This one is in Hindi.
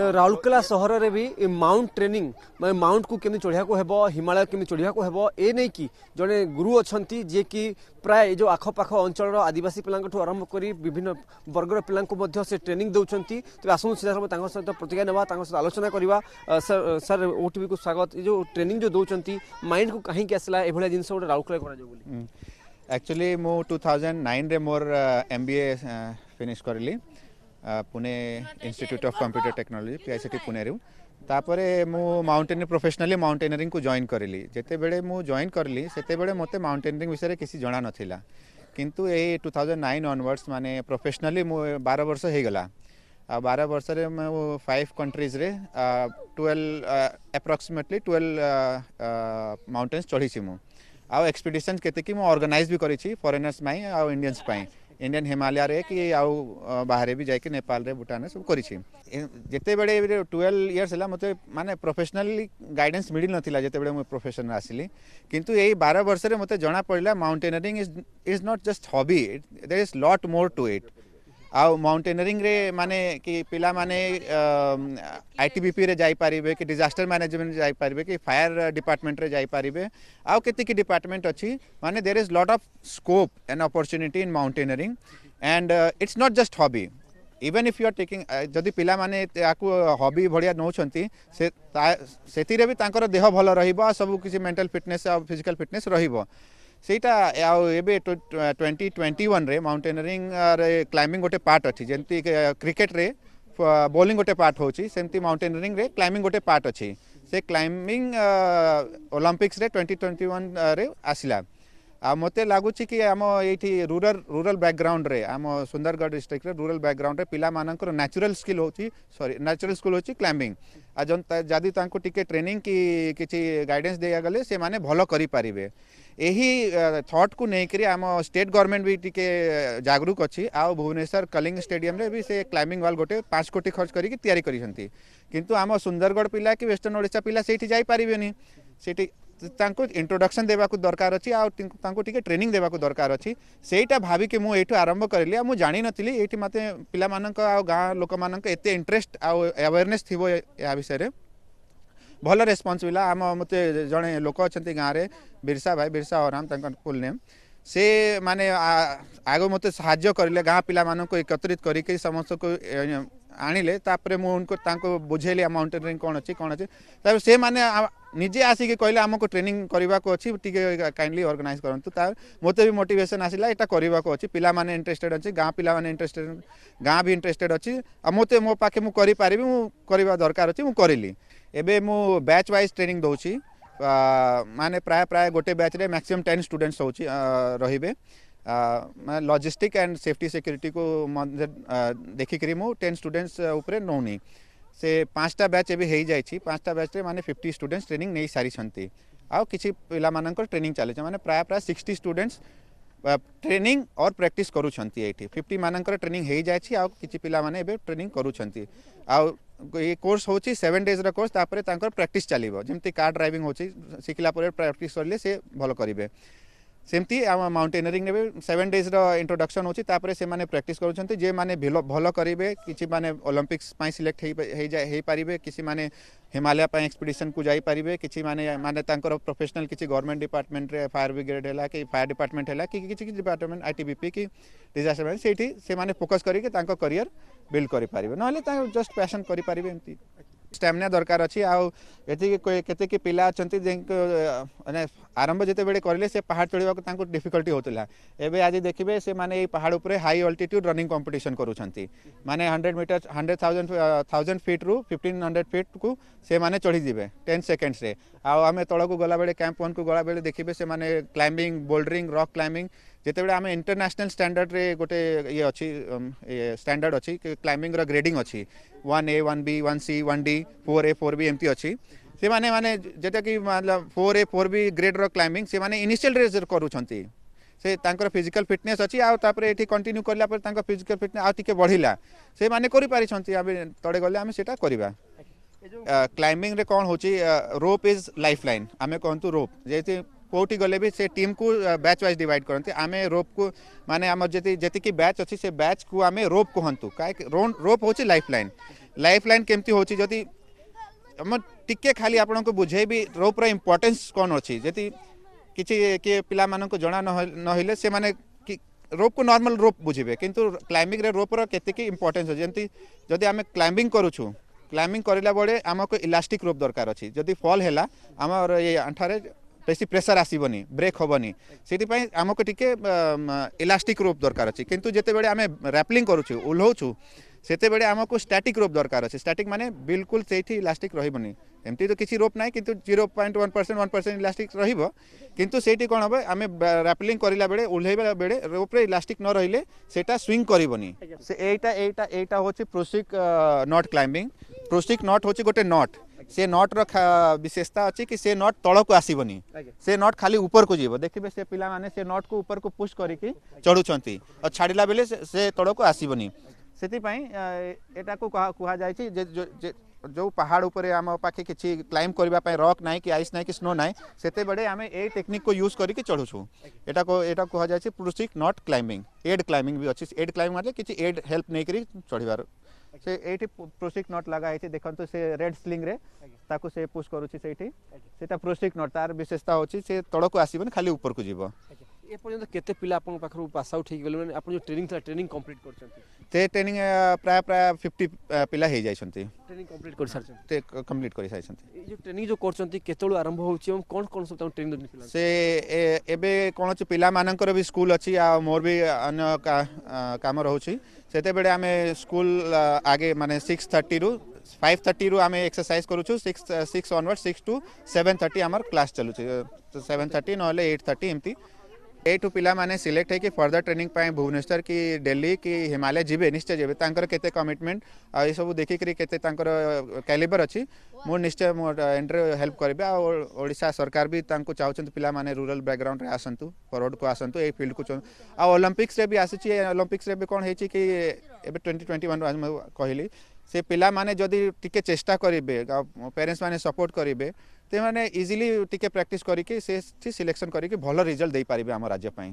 राउरकेला सहर रे भी माउंट ट्रेनिंग मैं माउंट को केमि चढ़िया को हेबो हिमालय केमि चढ़िया को हेबो ए नै कि जने गुरु अछंती जे कि प्राय जो आखो पाखो अंचल रो आदिवासी पिलांग ठो आरंभ करी विभिन्न वर्ग रो पिलांग को मध्य से ट्रेनिंग दउछंती। त आसु सीधा हम तांग सहित प्रतिक्रिया नेबा तांग सहित आलोचना करबा। सर ओटीवी को स्वागत। जो ट्रेनिंग जो दउछंती माइंड को काहे के आसला ए भलिया जिंस ओडा राउरकेला करा जो बोली एक्चुअली मो 2009 रे मोर एमबीए फिनिश करली Pune institute of computer technology PICT Pune रू। तापरे मु माउंटेनियरिंग प्रोफेशनली माउंटेनियरिंग को जॉइन करली। जेते बेले मु जॉइन करली सेते बेले मते माउंटेनियरिंग विषय रे किसी जाना नथिला, किंतु ए 2009 ऑनवर्ड्स माने प्रोफेशनली मु 12 वर्ष हे गला। 12 वर्ष रे मु 5 कंट्रीज रे 12 एप्रोक्सीमेटली 12 माउंटेन्स चढ़ी छी। मु आ एक्सपीडिशन केते कि मु ऑर्गेनाइज भी करी छी फॉरेनर्स माई आ इंडियंस पाई, इंडियन हिमालय रे कि आउ बाहर भी जाके नेपाल रे भूटान सब करी छी। जते बेले 12 इयर्स हला मते माने प्रोफेशनली गाइडेंस मिडिल नथिला जते बेले मु प्रोफेशन आसिली, किंतु एई 12 वर्ष रे मते जना पड़ला mountaineering is not just hobby, there is lot more to it. आउ माउंटेनियरिंग रे माने कि पिला माने ITBP रे जाई पारिबे कि डिजास्टर मैनेजमेंट जाई पारिबे कि फायर डिपार्टमेंट रे जाई पारिबे आउ केते कि डिपार्टमेंट अछि माने there is lot of scope and opportunity in mountaineering and it's not just hobby. Even if you are taking जदि पिला माने ताकू हॉबी भड़िया नौछंती से सेती रे भी तांकर देह भलो रहिबो आ सब किसी मेंटल फिटनेस आ फिजिकल फिटनेस रहिबो सेटा। आउ एबे 2021 रे माउंटेनियरिंग रे क्लाइंबिंग गोटे पार्ट अछि, जेंती क्रिकेट रे बॉलिंग गोटे पार्ट होछि सेंती माउंटेनियरिंग रे क्लाइंबिंग गोटे पार्ट अछि। से क्लाइंबिंग ओलंपिक्स रे 2021 रे आसिला। आ मते लागुछि कि हम एठी रूरल बैकग्राउंड रे हम सुंदरगढ़ डिस्ट्रिक्ट रे रूरल बैकग्राउंड रे पिला मानकर नेचुरल स्किल होछि क्लाइंबिंग। आ जन जदि तांको टिके ट्रेनिंग की किछि गाइडेंस देया गले से माने भलो करि पारिबे। एही थॉट को नै करी हम स्टेट गवर्नमेंट भी टिके जागरूक अछि। आ भुवनेश्वर कलिंग स्टेडियम रे भी से क्लाइंबिंग वाल गोटे 5 कोटी खर्च करी कि तयारी करिसंती, किंतु हम सुंदरगढ़ पिला कि वेस्टर्न ओडिसा पिला सेठी जाई पारिबेनी। सेठी तांको इंट्रोडक्शन देवा को दरकार अछि आ तांको टिके ट्रेनिंग देवा को दरकार अछि। सेटा भाबी के मु एठो आरंभ करली। आ मु जानि नथिली एठी मते पिला मानक आ गां लोक मानक एते इंटरेस्ट आ अवेयरनेस थिबो या विषय रे भलो रेस्पॉन्स मिला। आम मते जणे लोक अछंती गां रे बिरसा भाई, बिरसा औराम तांकर फुल नेम, से माने आगो मते सहाय्य करले गां पिला मानक एकत्रित करी के समस्त को आनिले। तापरे मु उनको तांको बुझेली माउंटेनियरिंग कोन अछि तब से माने निजे आसी के कहले हमको ट्रेनिंग करबा को अछि टिके काइंडली ऑर्गेनाइज करंतु। ता मोते भी मोटिवेशन आसीला एटा करबा को अछि। पिला माने इंटरेस्टेड अछि, गां पिला माने इंटरेस्टेड, गां भी इंटरेस्टेड अछि। आ मोते मो पाके मु करि पारिबी, मु करबा दरकार अछि, मु करिली। एबे मु बैच वाइज ट्रेनिंग दउछि माने प्राय गोटे बैच रे मैक्सिमम 10 स्टूडेंट्स होछि रहिबे। लॉजिस्टिक एंड सेफ्टी सिक्योरिटी को देखी करी मु 10 स्टूडेंट्स ऊपर नौनी से 5टा बैच एबे हेई जाई छी। 5टा बैच रे माने 50 स्टूडेंट्स ट्रेनिंग नै सारी छंती। आ किछि पिला मानकर ट्रेनिंग चले छै माने प्राय 60 स्टूडेंट्स ट्रेनिंग और प्रैक्टिस करू छंती। एठी 50 मानकर ट्रेनिंग हेई जाई छी आ किछि पिला माने एबे ट्रेनिंग करू छंती। आ ये कोर्स होछि 7 डेज रा कोर्स। तापरे तांकर प्रैक्टिस चलीबो जेमति कार ड्राइविंग होछि सिखला परे प्रैक्टिस करले से भलो करिवे। सेमती आम माउंटेनियरिंग ने भी 7 डेज इंट्रोडक्शन होछि। तापरे से माने प्रैक्टिस करूछंती जे माने भलो करिवे किछि माने ओलंपिक्स पाई सिलेक्ट हे पारिबे, किछि माने हिमालय पाई एक्सपीडिशन को जाई पारिबे, किछि माने तांकर प्रोफेशनल किछि गवर्नमेंट डिपार्टमेंट रे फायर ब्रिगेड हैला कि फायर डिपार्टमेंट हैला कि किछि डिपार्टमेंट ITBP कि डिजास्टर मैनेजमेंट सेठी से माने फोकस करिके तांकर करियर बिल्ड करि पारिबे, न होले तां जस्ट पैशन करि पारिबे। एमती स्टैमिना दरकार अच्छी। आते कि पिला अच्छे मैंने आरंभ जिते बड़े करेंगे से पहाड़ चढ़ा को डिफिकल्टी होता है। आज देखिए से मैंने पहाड़ उपर हाई अल्टीट्यूड रनिंग कंपटीशन करूँगी माने 100 फीट रु 1500 फीट को से मैंने चढ़ीजे 10 सेकेंड्स रे। आम तौक गला बेले कैंप 1 को गला बेले देखिए से मैंने क्लाइंबिंग, बोल्डरिंग, रॉक क्लाइंबिंग जिते बड़े आम इंटरनेशनल स्टैंडर्ड रे गोटे ये अच्छी स्टैंडर्ड अच्छी क्लाइंबिंग रो ग्रेडिंग अच्छी 1A 1B 1C 1D 4A 4B एमती अच्छी। से माने जेटा कि मतलब 4A 4B ग्रेड रो क्लाइंबिंग से माने इनिशियल रेस करूछंती। से तांकर फिजिकल फिटनेस अच्छी। आ तापर एठी कंटिन्यू करला पर तांकर फिजिकल फिटनेस आ टिके बढ़िला से माने करि पारिछंती। आबे तड़े गले आमे सेटा करबा। क्लाइंबिंग रे कोन होची रोप इज लाइफलाइन आमे कहंतु रोप जेते कोटी गले भी से टीम को बैच वाइज डिवाइड करते। आम रोप को माने आम जी बैच अच्छी से बैच को आम रोप कहतु का रोप हो लाइफलाइन। लाइफ लाइन केमती होची जति हम टिके खाली आपण को बुझेबी रोप रो इंपोर्टेंस कोन अछि जति किछि के पिला मानन को जणा न होइले से माने रोप को नॉर्मल रोप बुझेबे किंतु क्लाइम्बिंग रे रोप रो केते के इंपोर्टेंस अछि जति जदि हमें क्लाइम्बिंग करूछु क्लाइम्बिंग करला बळे हमको इलास्टिक रोप दरकार अछि जदि फॉल हैला हमर ये अंठारे बेसी प्रेशर आसबनी ब्रेक हेनी से आमको टी इलास्टिक रोप दरकार अच्छे कितु जिते बड़े आम रैपलिंग करुचु ओह्लाऊँ से बड़े आमको स्टैटिक रोप दरकार अच्छे स्टैटिक माने बिल्कुल से इलास्टिक रही एमती तो किसी रोप ना कितु 0.1% इलास्टिक रु से कौन हम आम रैपलिंग करा बेले ओह्लैवा बेले रोप्रे इलास्टिक न रही सेटा स्विंग करनी से एटा हूँ prusik knot climbing prusik knot हूँ गोटे नॉट से नट विशेषता अच्छी कि से नट तल को आसबनी से नट खाली ऊपर को जीव देखिए से पिला माने से नट को ऊपर को पुश करके चढ़ुंट और छाड़ा बेले से तल को आसबनी से यहाँ को कह जाए जो पहाड़ उपर आम पाखे किसी क्लाइंब करने रॉक ना कि आइस ना कि स्नो ना से बड़े आम ए टेक्निक को यूज करके चढ़ुछू एटा कह जाए prusik knot climbing aid climbing भी अच्छी एड क्लाइंबिंग मतलब किसी एड हेल्प नहीं कर चढ़ से एठी प्रोसिक नट लगाई देखते से रेड स्लिंग रे ताको से पुश करुच्ची से प्रोसिक नट तार विशेषता होची से तल को आसबन खाली ऊपर को जीव ए पर्यंत केते पिला आपन पाखरु पास आउट ठीक गेलु आपन जो ट्रेनिंग था ट्रेनिंग कंप्लीट करछथि ते ट्रेनिंग प्राय 50 पिला हे जायछथि ट्रेनिंग कंप्लीट कर सर ते कंप्लीट कर साइछथि ए जो ट्रेनिंग जो करछथि केतोल आरंभ होउची हम कोन कोन सब ट्रेनिंग दनि पिला से एबे कोन छ पिला मानकर भी स्कूल अछि आ मोर भी अन्य काम रहउची सेते बेडे आमे स्कूल आगे माने 6:30 रु 5:30 रु आमे एक्सरसाइज करूछु 6 ऑनवर्ड 6 टू 7:30 हमर क्लास चलु छी 7:30 नले 8:30 एमती ए टू पिला माने सिलेक्ट है कि फर्दर ट्रेनिंग पाए भुवनेश्वर की दिल्ली की हिमालय जीवे निश्चय जीवे तांकर केते कमिटमेंट आ ये सब देखिक केते तांकर कैलिबर अच्छी मो निश्चय मो एंट्री हेल्प करबे आ ओडिशा सरकार भी तांको चाहउछन पिला माने रूरल बैकग्राउंड रे आसंतु फॉरवर्ड को आसंतु ए फील्ड को आ ओलंपिक्स रे भी आसीची ओलंपिक्स रे भी कोन हेची कि एबे 2021 कहली से पिला माने जदि टिके चेष्टा करिवे पेरेंट्स माने सपोर्ट करिवे ते माने इजिली टिके प्रैक्टिस करिके से सिलेक्शन करिके भलो रिजल्ट दे पारिबे हम राज्य पई।